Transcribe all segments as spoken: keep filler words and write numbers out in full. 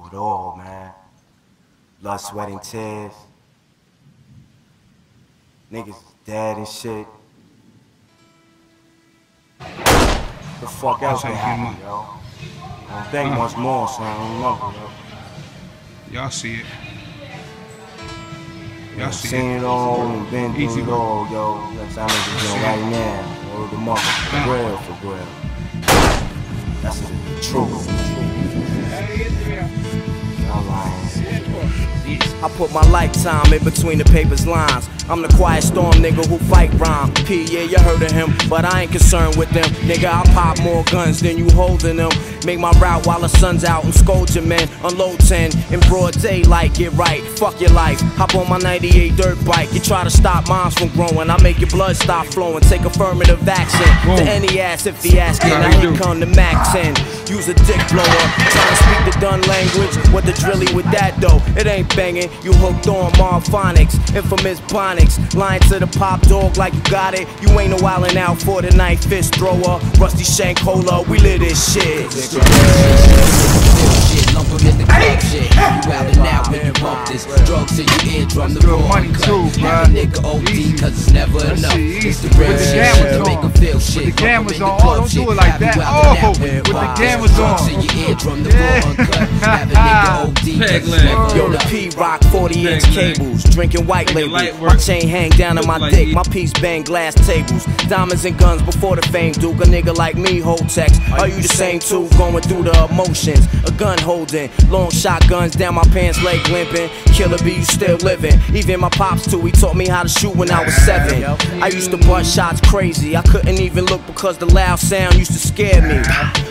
through it all, man. Blood, sweat, and tears. Niggas dead and shit. The fuck else ain't happening, yo? I don't think much more, so I don't know, yo. Y'all see it. Y'all see it. it all and been through it all, yo. That's how niggas doing right now. Yo, the mother for real, for real. That's the truth. Y'all lying. I put my lifetime in between the paper's lines. I'm the quiet storm nigga who fight rhyme. P, yeah, you heard of him, but I ain't concerned with them. Nigga, I pop more guns than you holding them. Make my route while the sun's out and scold your man. Unload ten in broad daylight, get right, fuck your life. Hop on my ninety-eight dirt bike. You try to stop moms from growing, I make your blood stop flowing. Take affirmative action Whoa. to any ass if he asking. I ain't come to Mac ten, use a dick blower. Trying to speak the done language, what the drilly with that though? It ain't banging, you hooked on Marphonics, infamous Bonics, lying to the pop dog like you got it. You ain't a wildin' out for the night, fist thrower, rusty shank cola, we live this shit. Shit, shit, lump 'em in the club, shit. You wildin' out when you bump this. Drugs in your eardrum, the raw cut. Have a nigga O D, cause it's never enough. It's the real shit, shit, make 'em feel shit. With the cameras on, oh, don't do it like that. Oh, with the cameras on. Drugs in your eardrum, the raw cut. Have a nigga O D, cause it's never enough. Yo, the P-Rock forty-inch cables, drinking white label. My chain hang down on my dick, my piece bang glass tables. Diamonds and guns before the fame, Duke. A nigga like me hold text. Are you the same too? Going through the emotions, a gun holding, long shotguns down my pants, leg limping. Killer B, you still living. Even my pops too, he taught me how to shoot when I was seven. I used to bust shots crazy, I couldn't even look because the loud sound used to scare me.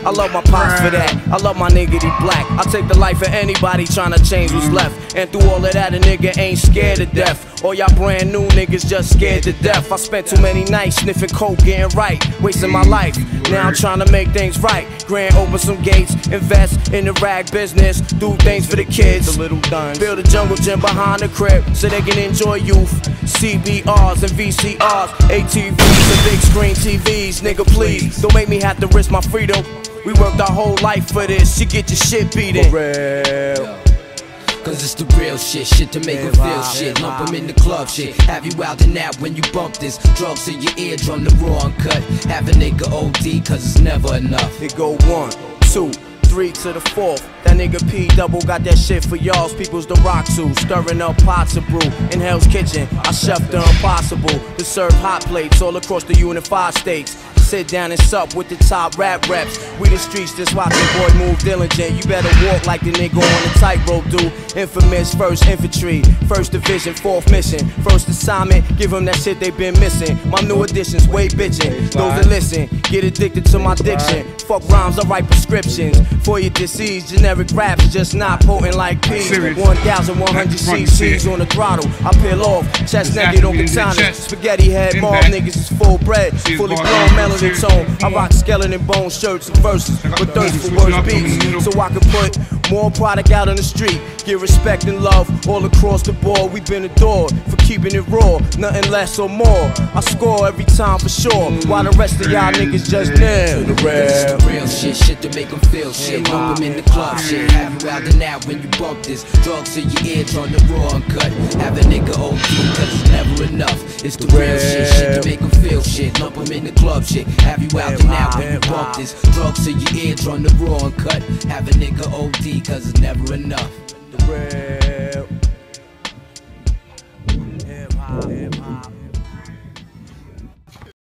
I love my pops for that, I love my nigga, he black. I take the life of anybody trying to change what's left. And through all of that, a nigga ain't scared to death. All y'all brand new niggas just scared to death. I spent too many nights sniffing coke, getting right, wasting my life. Now I'm trying to make things right. Grand open some gates, invest in the rag business, do things for the kids, the little duns. Build a jungle gym behind the crib so they can enjoy youth. C B Rs and V C Rs, A T Vs and big screen T Vs, nigga please, don't make me have to risk my freedom. We worked our whole life for this, you get your shit beaten. For real. Cause it's the real shit, shit to make them feel shit. Lump them in the club shit, have you out and out when you bump this. Drugs in your eardrum, the raw uncut. Have a nigga O D cause it's never enough. It go one, two, three to the fourth. That nigga P-Double got that shit for y'all's peoples to rock to. Stirring up pots of brew in Hell's Kitchen, I chef the impossible. To serve hot plates all across the unified states. Sit down and sup with the top rap reps. We the streets, just watch the boy move diligent. You better walk like the nigga on the tightrope, dude. Infamous first infantry, first division, fourth mission. First assignment, give them that shit they been missing. My new additions, way bitchin'. Those that listen, get addicted to my diction. Fuck rhymes, I write prescriptions for your disease. Generic raps just not potent like peas. eleven hundred cc's on the throttle. I peel off, chest naked on katanas. Spaghetti head, mob niggas is full bread, fully grown melons. Tone. I rock skeleton bone shirts and verses with thirst for worse beats, so I can put more product out on the street. Get respect and love all across the board. We've been adored for keeping it raw, nothing less or more. I score every time for sure, while the rest of y'all niggas just damn. To the rap. Real shit, shit to make them feel shit. Lump them in the club shit, have you out and out when you bump this. Drugs in your ears on the raw uncut. Have a nigga O D cause it's never enough. It's the real shit, shit to make them feel shit. Lump them in the club shit. Have you out and out when you bump this. Drugs in your eardrum, the raw and cut. Have a nigga O D cause it's never enough. The red.